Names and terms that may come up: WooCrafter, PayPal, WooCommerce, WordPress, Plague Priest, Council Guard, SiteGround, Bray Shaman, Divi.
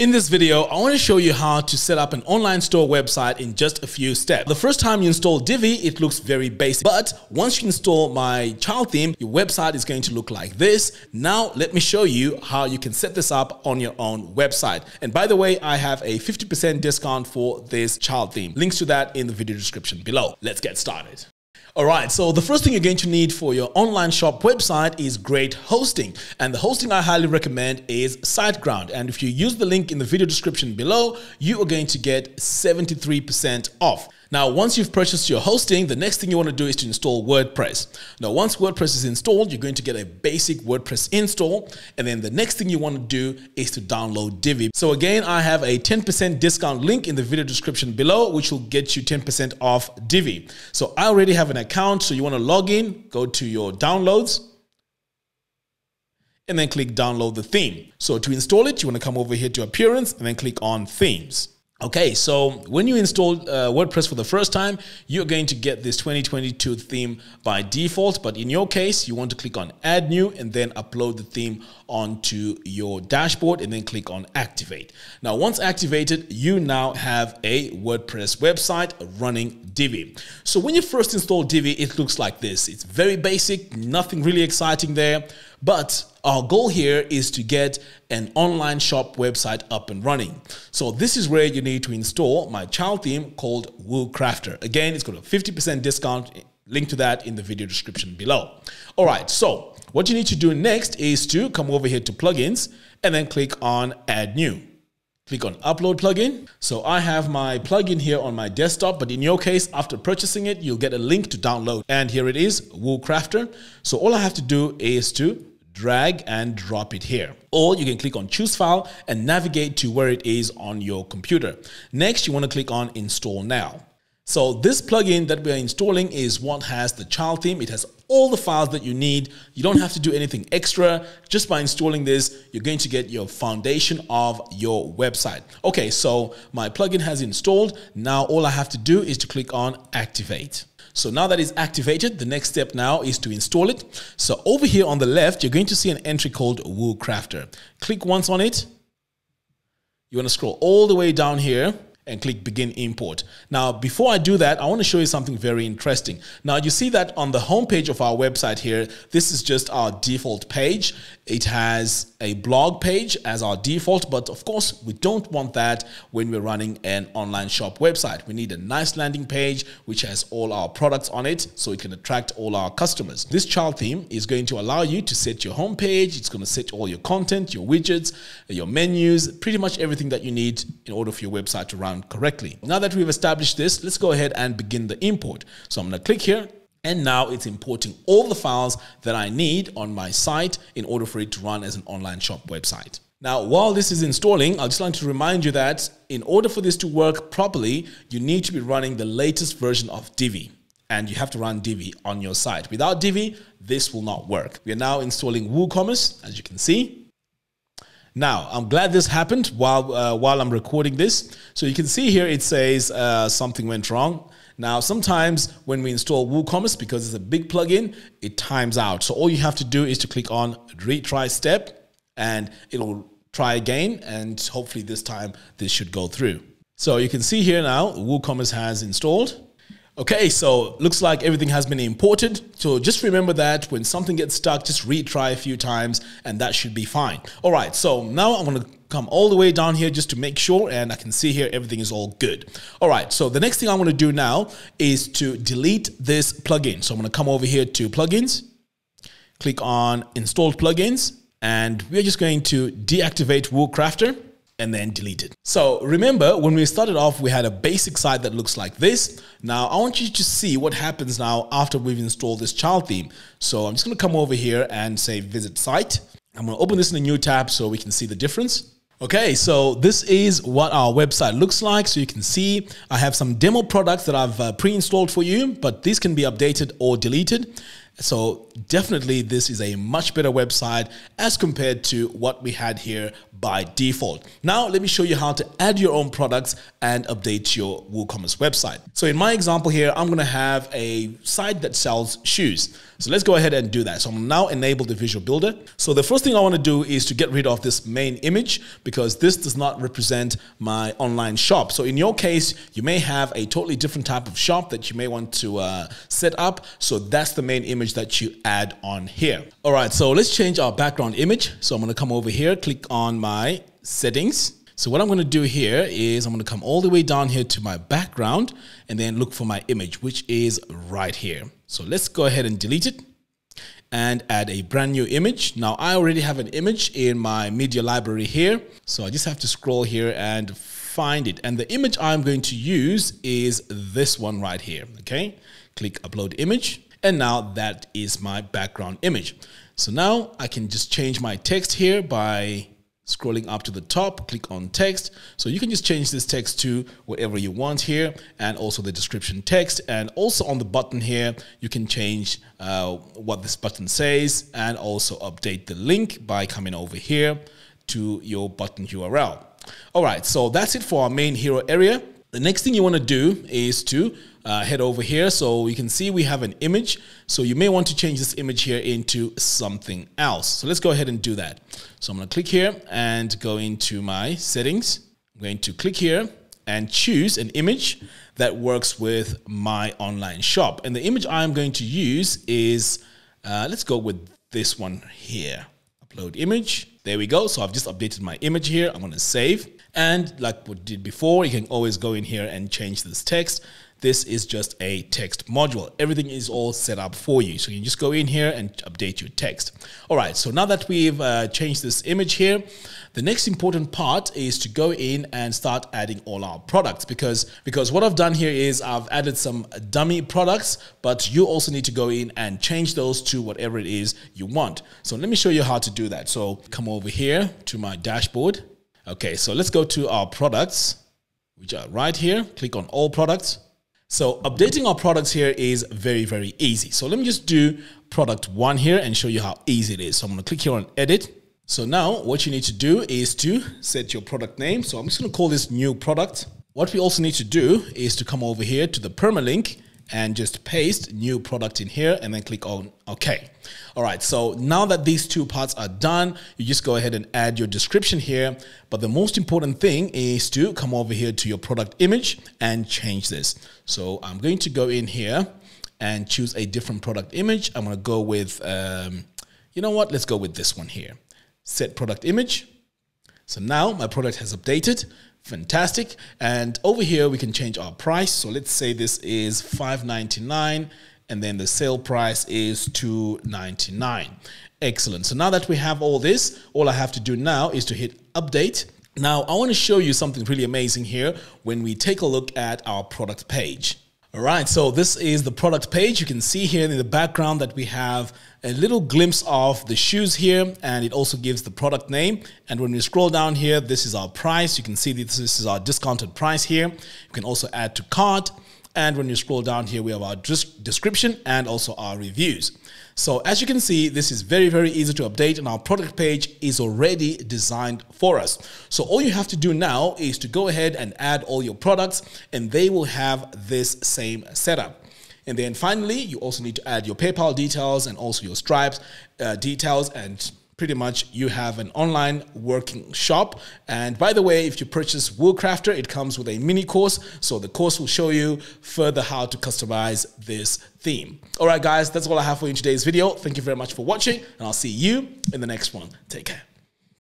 In this video, I want to show you how to set up an online store website in just a few steps. The first time you install Divi, it looks very basic. But once you install my child theme, your website is going to look like this. Now, let me show you how you can set this up on your own website. And by the way, I have a 50% discount for this child theme. Links to that in the video description below. Let's get started. All right, so the first thing you're going to need for your online shop website is great hosting. And the hosting I highly recommend is SiteGround. And if you use the link in the video description below, you are going to get 73% off. Now, once you've purchased your hosting, the next thing you want to do is to install WordPress. Now, once WordPress is installed, you're going to get a basic WordPress install. And then the next thing you want to do is to download Divi. So again, I have a 10% discount link in the video description below, which will get you 10% off Divi. So I already have an account. So you want to log in, go to your downloads, and then click download the theme. So to install it, you want to come over here to appearance and then click on themes. Okay, so when you install WordPress for the first time, you're going to get this 2022 theme by default. But in your case, you want to click on Add New and then upload the theme onto your dashboard and then click on Activate. Now, once activated, you now have a WordPress website running Divi. So when you first install Divi, it looks like this. It's very basic, nothing really exciting there. But our goal here is to get an online shop website up and running. So this is where you need to install my child theme called WooCrafter. Again, it's got a 50% discount. Link to that in the video description below. All right, so what you need to do next is to come over here to plugins and then click on Add New. Click on Upload Plugin. So I have my plugin here on my desktop, but in your case, after purchasing it, you'll get a link to download. And here it is, WooCrafter. So all I have to do is to drag and drop it here. Or you can click on Choose File and navigate to where it is on your computer. Next, you want to click on Install Now. So this plugin that we are installing is what has the child theme. It has all the files that you need. You don't have to do anything extra. Just by installing this, you're going to get your foundation of your website. Okay, so my plugin has installed. Now all I have to do is to click on Activate. So now that it's activated, the next step now is to install it. So over here on the left, you're going to see an entry called WooCrafter. Click once on it. You want to scroll all the way down here and click Begin Import. Now, before I do that, I want to show you something very interesting. Now, you see that on the homepage of our website here, this is just our default page. It has a blog page as our default, but of course, we don't want that when we're running an online shop website. We need a nice landing page, which has all our products on it, so it can attract all our customers. This child theme is going to allow you to set your homepage. It's going to set all your content, your widgets, your menus, pretty much everything that you need in order for your website to run correctly. Now that we've established this, let's go ahead and begin the import. So I'm going to click here, and now it's importing all the files that I need on my site in order for it to run as an online shop website. Now, while this is installing, I'd just like to remind you that in order for this to work properly, you need to be running the latest version of Divi. And you have to run Divi on your site. Without Divi, this will not work. We are now installing WooCommerce, as you can see. Now, I'm glad this happened while I'm recording this. So you can see here it says something went wrong. Now, sometimes when we install WooCommerce, because it's a big plugin, it times out. So all you have to do is to click on retry step and it'll try again. And hopefully this time this should go through. So you can see here now WooCommerce has installed. Okay, so looks like everything has been imported. So just remember that when something gets stuck, just retry a few times and that should be fine. All right, so now I'm going to come all the way down here just to make sure, and I can see here everything is all good. All right, so the next thing I want to do now is to delete this plugin. So I'm going to come over here to plugins, click on installed plugins, and we're just going to deactivate WooCrafter and then delete it. So remember, when we started off, we had a basic site that looks like this. Now, I want you to see what happens now after we've installed this child theme. So I'm just going to come over here and say visit site. I'm going to open this in a new tab so we can see the difference. Okay, so this is what our website looks like. So you can see I have some demo products that I've pre-installed for you, but these can be updated or deleted. So definitely this is a much better website as compared to what we had here by default. Now let me show you how to add your own products and update your WooCommerce website. So in my example here, I'm going to have a site that sells shoes. So let's go ahead and do that. So I'm now enabled the visual builder. So the first thing I want to do is to get rid of this main image because this does not represent my online shop. So in your case, you may have a totally different type of shop that you may want to set up. So that's the main image that you add on here. All right, so let's change our background image. So I'm going to come over here, click on my settings. So what I'm going to do here is I'm going to come all the way down here to my background and then look for my image, which is right here. So let's go ahead and delete it and add a brand new image. Now I already have an image in my media library here. So I just have to scroll here and find it. And the image I'm going to use is this one right here. Okay, click upload image. And now that is my background image. So now I can just change my text here by scrolling up to the top, click on text. So you can just change this text to whatever you want here, and also the description text. And also on the button here, you can change what this button says and also update the link by coming over here to your button URL. All right, so that's it for our main hero area. The next thing you want to do is to head over here. So you can see we have an image. So you may want to change this image here into something else. So let's go ahead and do that. So I'm going to click here and go into my settings. I'm going to click here and choose an image that works with my online shop. And the image I'm going to use is, let's go with this one here. Upload image. There we go. So I've just updated my image here. I'm going to save. And like we did before, you can always go in here and change this text. This is just a text module. Everything is all set up for you. So you can just go in here and update your text. All right, so now that we've changed this image here, the next important part is to go in and start adding all our products because what I've done here is I've added some dummy products, but you also need to go in and change those to whatever it is you want. So let me show you how to do that. So come over here to my dashboard. Okay, so let's go to our products, which are right here. Click on all products. So updating our products here is very, very easy. So let me just do product one here and show you how easy it is. So I'm going to click here on edit. So now what you need to do is to set your product name. So I'm just going to call this new product. What we also need to do is to come over here to the permalink and just paste new product in here and then click on OK. All right, so now that these two parts are done, you just go ahead and add your description here. But the most important thing is to come over here to your product image and change this. So I'm going to go in here and choose a different product image. I'm going to go with, you know what, let's go with this one here. Set product image. So now my product has updated. Fantastic. And over here, we can change our price. So let's say this is $5.99 and then the sale price is $2.99. Excellent. So now that we have all this, all I have to do now is to hit update. Now, I want to show you something really amazing here when we take a look at our product page. All right, so this is the product page. You can see here in the background that we have a little glimpse of the shoes here, and it also gives the product name. And when we scroll down here, this is our price. You can see that this is our discounted price here. You can also add to cart. And when you scroll down here, we have our description and also our reviews. So as you can see, this is very, very easy to update, and our product page is already designed for us. So all you have to do now is to go ahead and add all your products, and they will have this same setup. And then finally, you also need to add your PayPal details and also your Stripe details, and pretty much you have an online working shop. And by the way, if you purchase WooCrafter, it comes with a mini course. So the course will show you further how to customize this theme. All right, guys, that's all I have for you in today's video. Thank you very much for watching, and I'll see you in the next one. Take care.